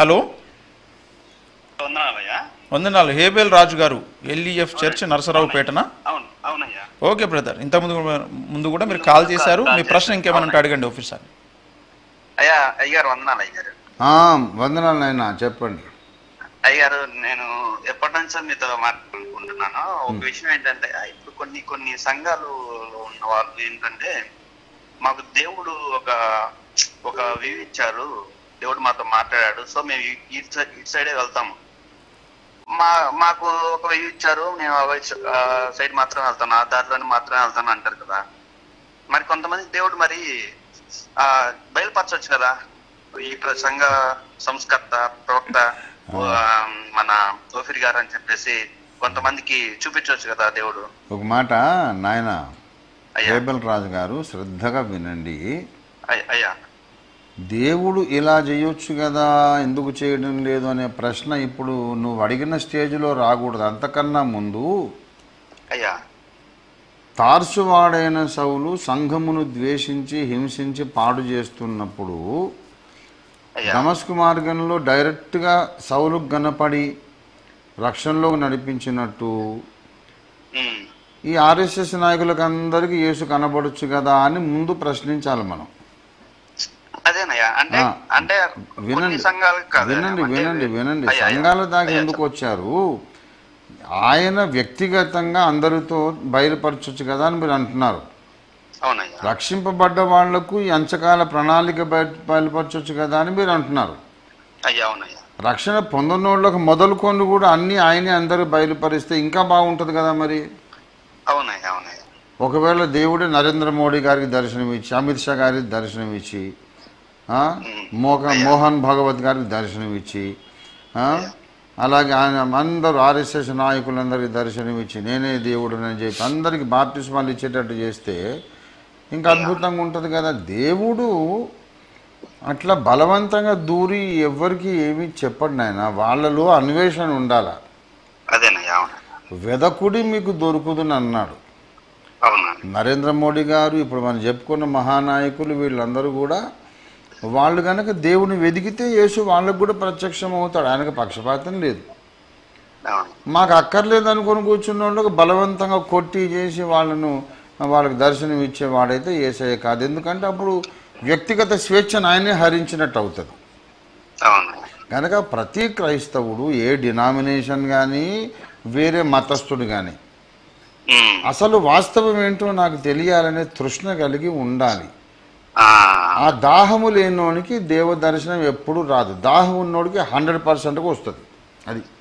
Hello వందనాలు హేబెల్ రాజు గారు LEF church నరసరావుపేటనా? ఓకే బ్రదర్, ఇంత ముందు కూడా మీరు కాల్ చేశారు. మీ ప్రశ్న ఇంకేమన్నా అడగండి ఆఫీసర్. వందనాలు నాయన, చెప్పండి. అయ్యారు నేను ఎప్పటి నుంచో మీతో మాట్లాడుకుంటున్నాను. ఒక విషయం ఏంటంటే, ఇప్పుడు కొన్ని కొన్ని సంఘాలు ఉన్న వాళ్ళు ఏంటంటే, మాకు దేవుడు ఒక ఒక వ్యూ ఇచ్చారు, దేవుడు మాతో మాట్లాడాడు, సో మేము ఇటు సైడే వెళ్తాము. మాకు ఒక వ్యూ ఇచ్చారు, మేము సైడ్ మాత్రమే వెళ్తాను, ఆ దారిలోనే మాత్రమే వెళ్తాను అంటారు కదా. మరి కొంతమంది దేవుడు మరి బయలుపరచవచ్చు కదా. ఈ సంఘ సంస్కర్త ప్రవక్త మన ఓఫిర్ గారు అని చెప్పేసి కొంతమందికి చూపించవచ్చు కదా దేవుడు. ఒక మాట నాయన హేబెల్ రాజు గారు, శ్రద్ధగా వినండి. అయ్యా, దేవుడు ఇలా చేయొచ్చు కదా, ఎందుకు చేయడం లేదు అనే ప్రశ్న ఇప్పుడు నువ్వు అడిగిన స్టేజ్లో రాకూడదు. అంతకన్నా ముందు అయ్యా, తార్సువాడైన సౌలు సంఘమును ద్వేషించి హింసించి పాడు చేస్తున్నప్పుడు దమస్కు మార్గంలో డైరెక్ట్గా సౌలు గనపడి రక్షణలోకి నడిపించినట్టు ఈ ఆర్ఎస్ఎస్ నాయకులకు అందరికీ యేసు కనబడొచ్చు కదా అని ముందు ప్రశ్నించాలి మనం. వినండి, సంఘాల దాకా ఎందుకు వచ్చారు? ఆయన వ్యక్తిగతంగా అందరితో బయలుపరచొచ్చు కదా అని మీరు అంటున్నారు. రక్షింపబడ్డ వాళ్లకు ఈ అంచకాల ప్రణాళిక బయలుపరచొచ్చు కదా అని మీరు అంటున్నారు. రక్షణ పొందనోళ్ళకు మొదలుకొని కూడా అన్ని ఆయనే అందరూ బయలుపరిస్తే ఇంకా బాగుంటుంది కదా మరి. ఒకవేళ దేవుడే నరేంద్ర మోడీ గారికి దర్శనం ఇచ్చి, అమిత్ షా గారికి దర్శనం ఇచ్చి, మోహన్ భగవత్ గారికి దర్శనం ఇచ్చి, అలాగే ఆయన అందరూ ఆర్ఎస్ఎస్ నాయకులందరికీ దర్శనం ఇచ్చి నేనే దేవుడునని చెప్పి అందరికి బాప్తిస్మాలు ఇచ్చేటట్టు చేస్తే ఇంకా అద్భుతంగా ఉంటుంది కదా. దేవుడు అట్లా బలవంతంగా దూరి ఎవరికి ఏమి చెప్పండి ఆయన. వాళ్ళలో అన్వేషణ ఉండాల. వెదకుడి మీకు దొరుకుదని అన్నాడు నరేంద్ర మోడీ గారు. ఇప్పుడు మనం చెప్పుకున్న మహానాయకులు వీళ్ళందరూ కూడా వాళ్ళు కనుక దేవుని వెదికితే యేసు వాళ్ళకు కూడా ప్రత్యక్షం అవుతాడు. ఆయనకు పక్షపాతం లేదు. మాకు అక్కర్లేదు అనుకుని కూర్చున్న వాళ్ళకు బలవంతంగా కొట్టి చేసి వాళ్ళకి దర్శనం ఇచ్చేవాడైతే యేసయ్య కాదు. ఎందుకంటే అప్పుడు వ్యక్తిగత స్వేచ్ఛను ఆయనే హరించినట్టు అవుతుంది. కనుక ప్రతి క్రైస్తవుడు, ఏ డినామినేషన్ కానీ వేరే మతస్థుడు కానీ అసలు వాస్తవం ఏంటో నాకు తెలియాలనే తృష్ణ కలిగి ఉండాలి. ఆ దాహము లేనోడికి దేవ దర్శనం ఎప్పుడు రాదు, దాహం ఉన్నోడికి 100%గా వస్తుంది. అది